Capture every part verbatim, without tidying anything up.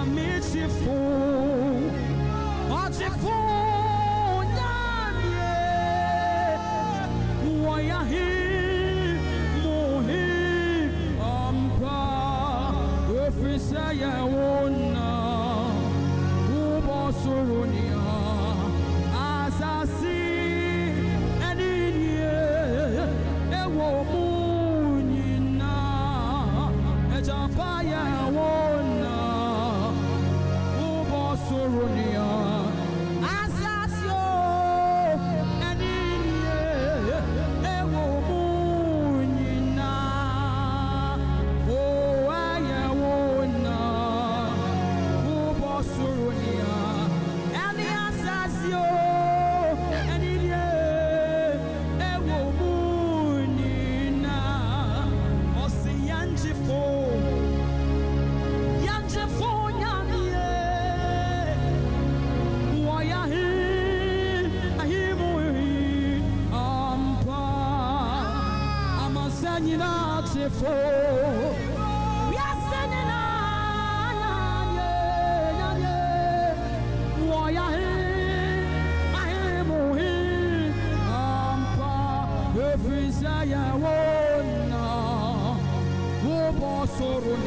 é merciful, merciful, Daniel, o ayahi, mohi, ampa, o frisa é ona, o bosurunia, asasi. Sorun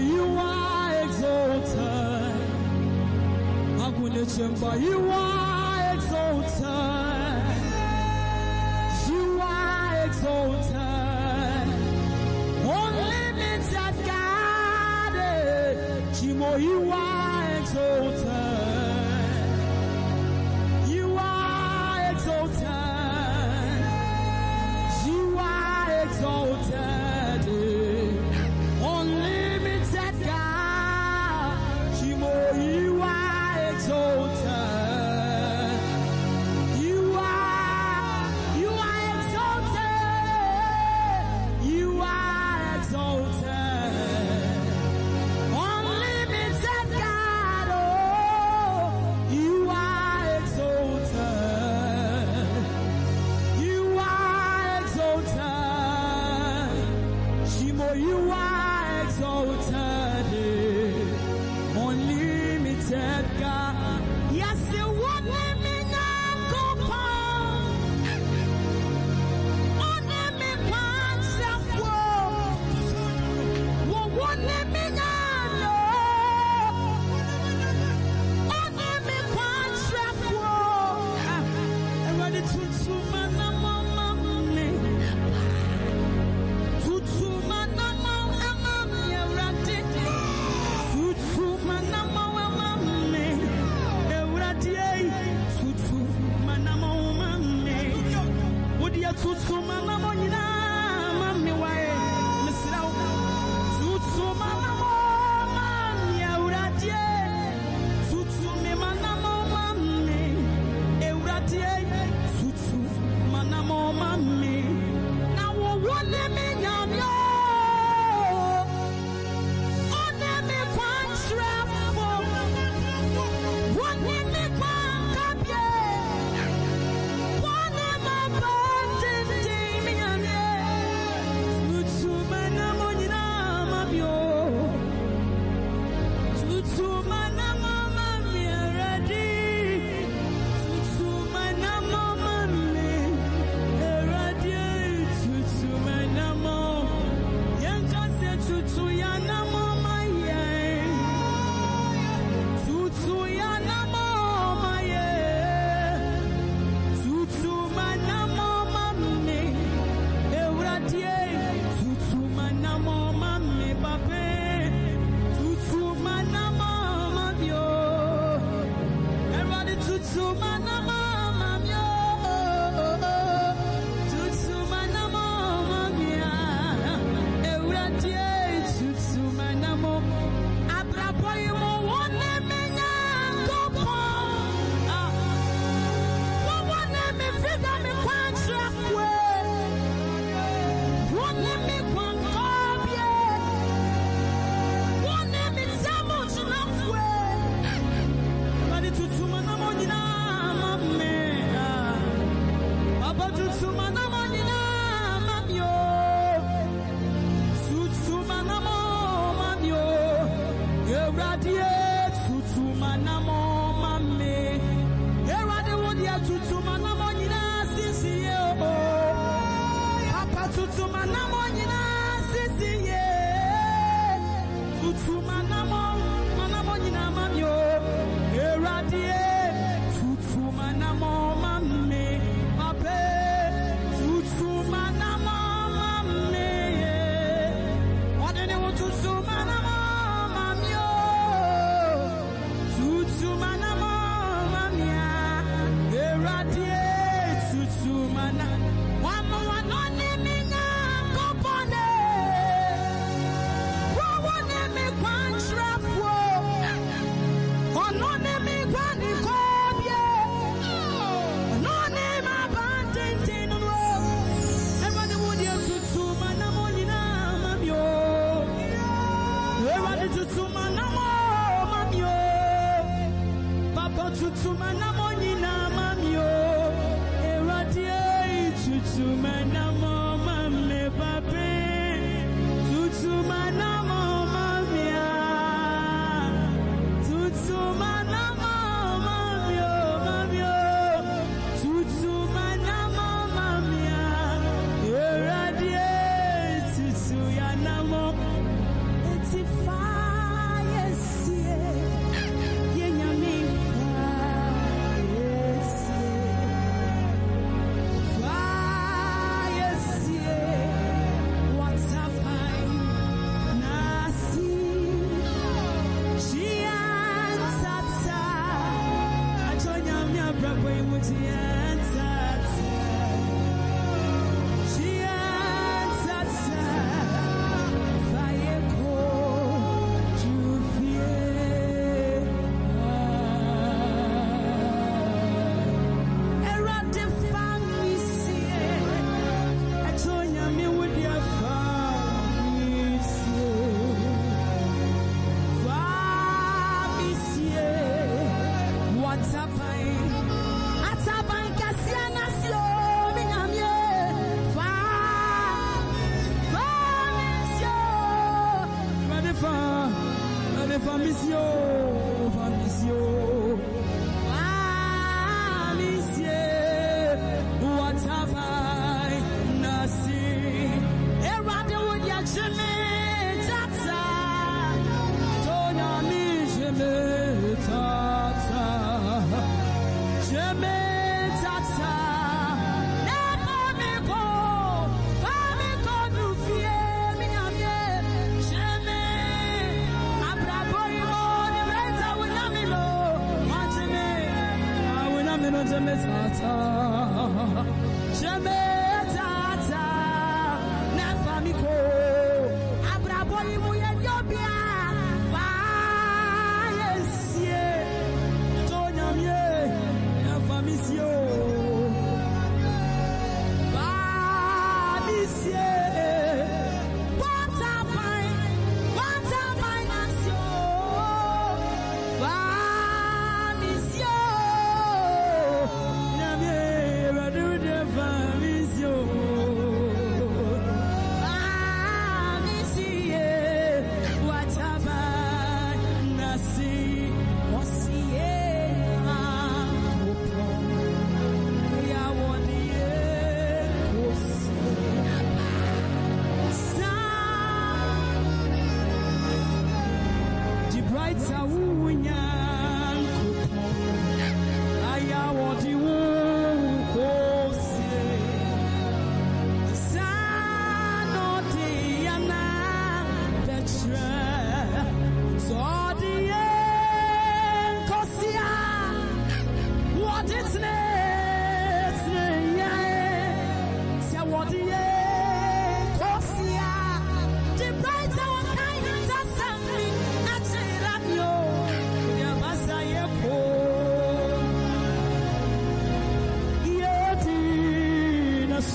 for you are exalted. Agunichem, for you are exalted. You are exalted. Unlimited God, Chimo, you are exalted. You are exalted. You are exalted. Yeah.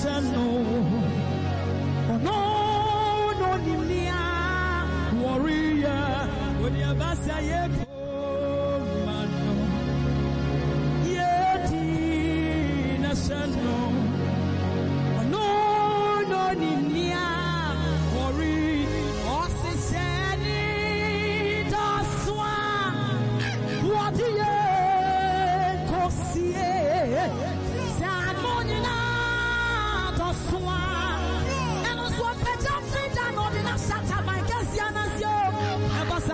no, no, no, warrior, when you have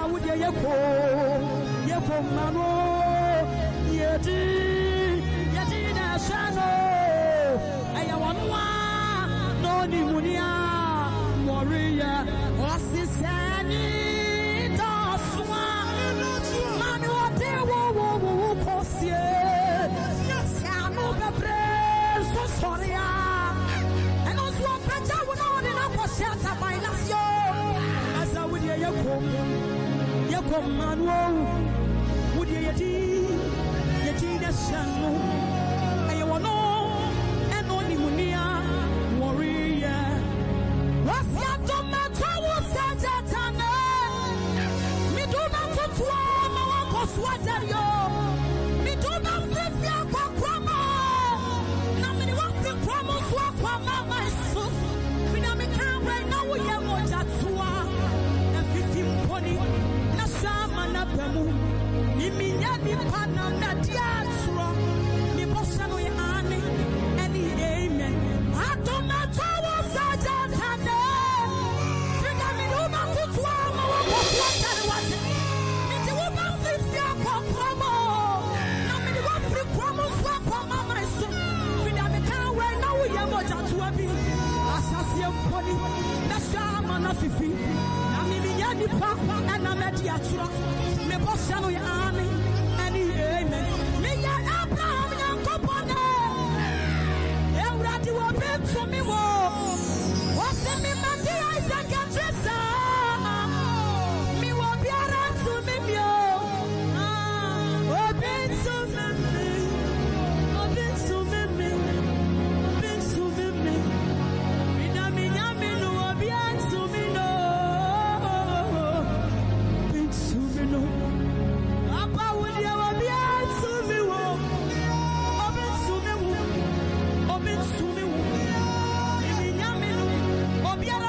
Obia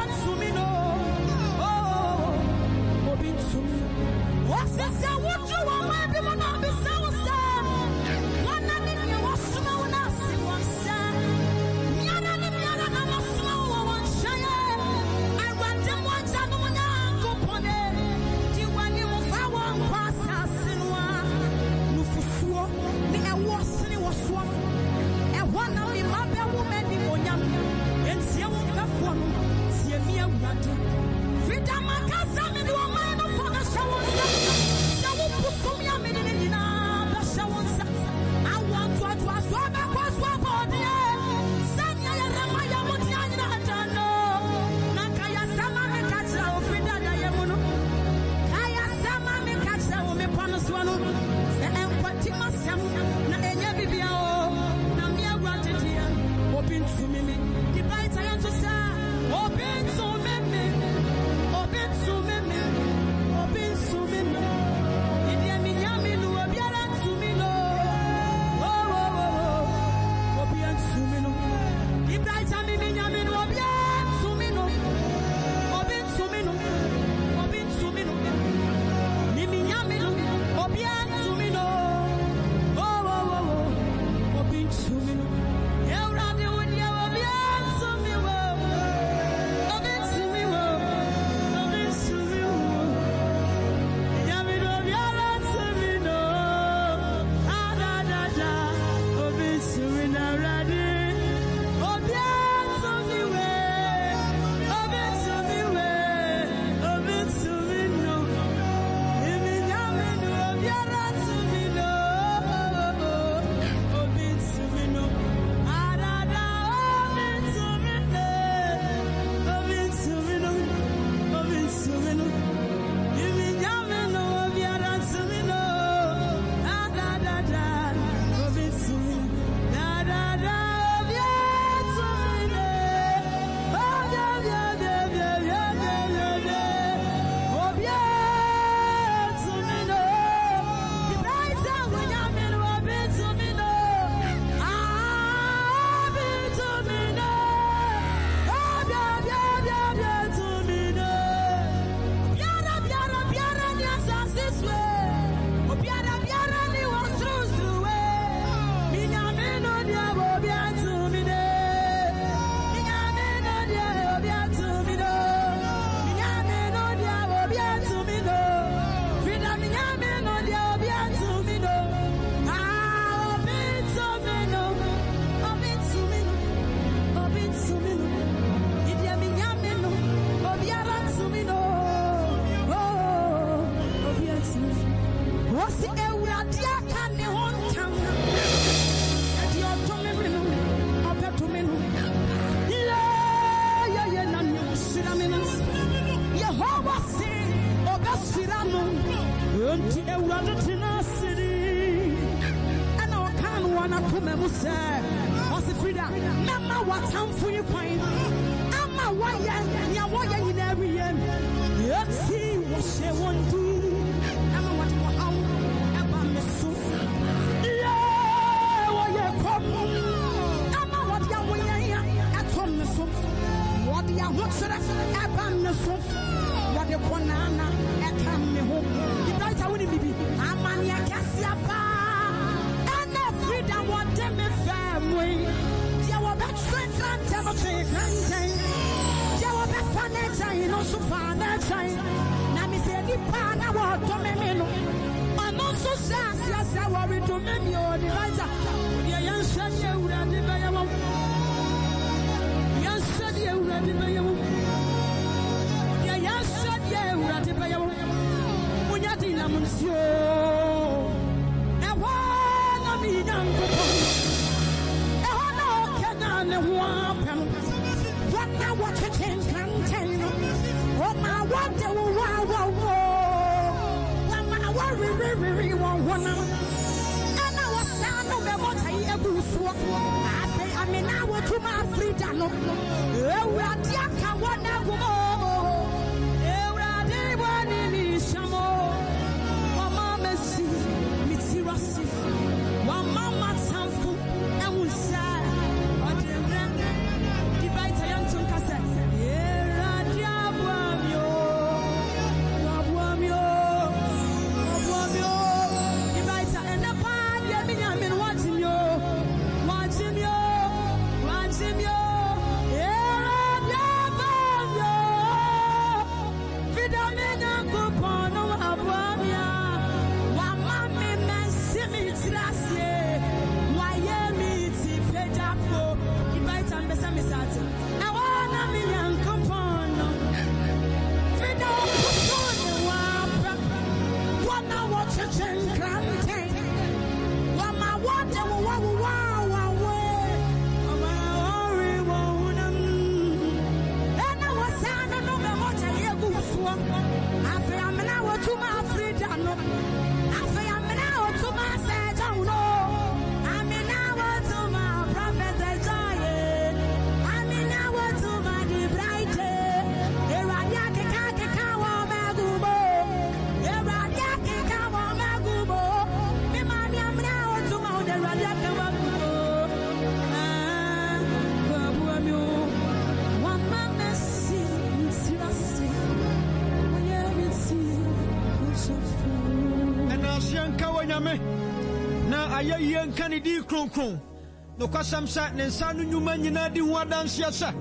No kwasam sat nensanu nyuma nyina di ho adansia sa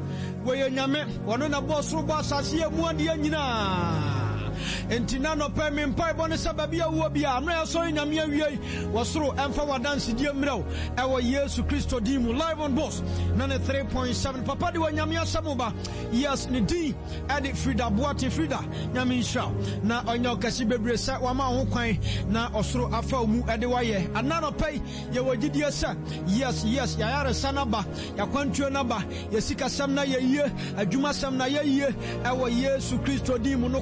we nyame wono na bo soro bo asase amu ade nyina entina no pe me mpa bo ne sababia wo bia amra so nyame awie wo soro emfa wadanse di amra ewo Yesu Kristo di mu live on boss nane three point seven papa di wo nyame asamoba yes ne di ade Freda Boateng Freda nyame insha na onyo kasi bebre sa wa ma ho kwan na osoro afa mu ade waye anano pe ye wogidi asa yes yes ya yare sanaba ya kwantuo naba ya sika samna ye ye adwuma samna ye ye ewo Yesu Kristo di mu no